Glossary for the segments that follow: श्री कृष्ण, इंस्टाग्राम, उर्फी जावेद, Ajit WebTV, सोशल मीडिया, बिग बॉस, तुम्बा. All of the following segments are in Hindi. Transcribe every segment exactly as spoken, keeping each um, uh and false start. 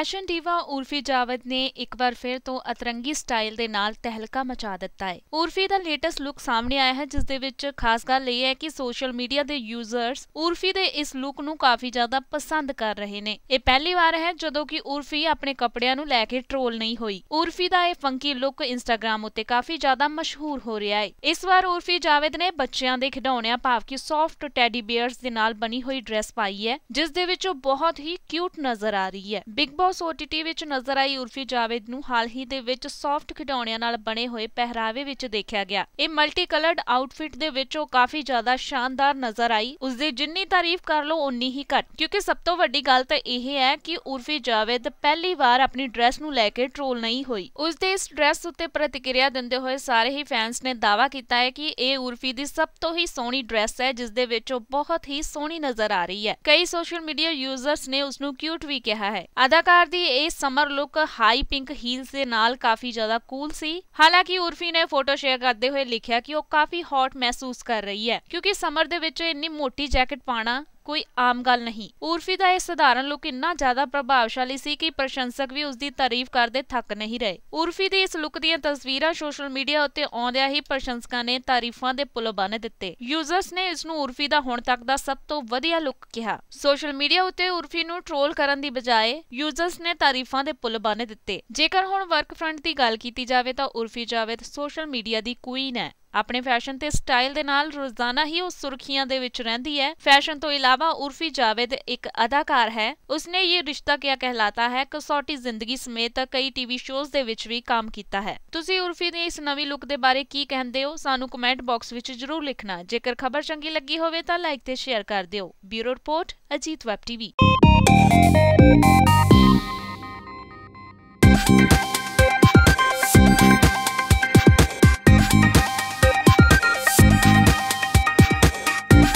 फैशन डीवा उर्फी जावेद ने एक बार फिर तो अतरंगी स्टाइल दे नाल तहलका मचा दिता है। उर्फी दा लेटेस्ट लुक सामने आया है, जिस दे विच खास गल यह है कि सोशल मीडिया दे यूजर्स उर्फी दे इस लुक नू काफी ज्यादा पसंद कर रहे ने। ये पहली बार है जदों कि उर्फी अपने कपड़ियां नू लैके ट्रोल नहीं हुई। उर्फी दा ये फंकी लुक इंस्टाग्राम उत्ते काफी ज्यादा मशहूर हो रहा है। इस बार उर्फी जावेद ने बच्चों के खिडौने भाव की सॉफ्ट टैडी बियर्स दे नाल बनी हुई ड्रेस पाई है, जिस दे विच बहुत ही क्यूट नजर आ रही है। बिग बॉस ओटीटी विच नजर आई उर्फी जावेद नू हाल ही दे विच सॉफ्ट खिडौणियां नाल बने हुए पहरावे विच देखा गया। ये मल्टी कलर्ड आउटफिट दे विच ओ काफी ज्यादा शानदार नजर आई। उस दे जिन्नी तारीफ कर लो उन्नी ही घट, क्योंकि सब तो वड्डी गल तां इह है कि उर्फी जावेद पहली बार अपनी ड्रेस नू लैके ट्रोल नहीं हुई। उस दे इस ड्रेस उत्ते प्रतिक्रिया दिंदे होए सारे ही फैंस ने दावा कीता है कि ये उर्फी दी सब तो ही सोहनी ड्रेस है, जिस दे विच ओ बहुत ही सोहनी नजर आ रही है। कई सोशल मीडिया यूजर्स ने उसनू क्यूट भी कहा है। अदाकार दी इस summer look high pink heels दे नाल काफी ज्यादा कूल सी। हालांकि उर्फी ने फोटो शेयर करते हुए लिखा कि वो काफी हॉट महसूस कर रही है, क्योंकि समर दे विच इतनी मोटी जैकेट पाना कोई आम गल नहीं। उर्फी दा यह सधारण लुक इन्ना ज्यादा प्रभावशाली सी कि प्रशंसक भी उसकी तारीफ करते थक नहीं रहे। उर्फी दी इस लुक दी तस्वीरां सोशल मीडिया उत्ते आउंदियां ही प्रशंसकां ने तारीफां दे पुल बन दित्ते। यूजर्स ने इस नूं उर्फी दा हुण तक दा सब तो वधिया लुक कहा। सोशल मीडिया उत्ते उर्फी नूं ट्रोल करन दी बजाए यूजर्स ने तारीफां दे पुल बन दित्ते। जेकर हुण वर्क फ्रंट दी गल कीती जावे तां उर्फी जावेद सोशल मीडिया दी क्वीन है। अपने फैशन ते स्टाइल दे नाल रोजाना ही उस सुर्खियां दे विच रहंदी है। फैशन तो इलावा उर्फी जावेद एक अदाकार है। उसने ये रिश्ता क्या कहलाता है, कसौटी जिंदगी समेत कई टीवी शोज दे विच भी काम कीता है। तुसी उर्फी दे इस नवी लुक दे बारे की कहंदे हो, सानू कमेंट बॉक्स विच जरूर लिखना। जेकर खबर चंगी लगी होवे तां लाइक ते शेयर कर दिओ। Bureau report, Ajit web TV.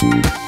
We'll be right back.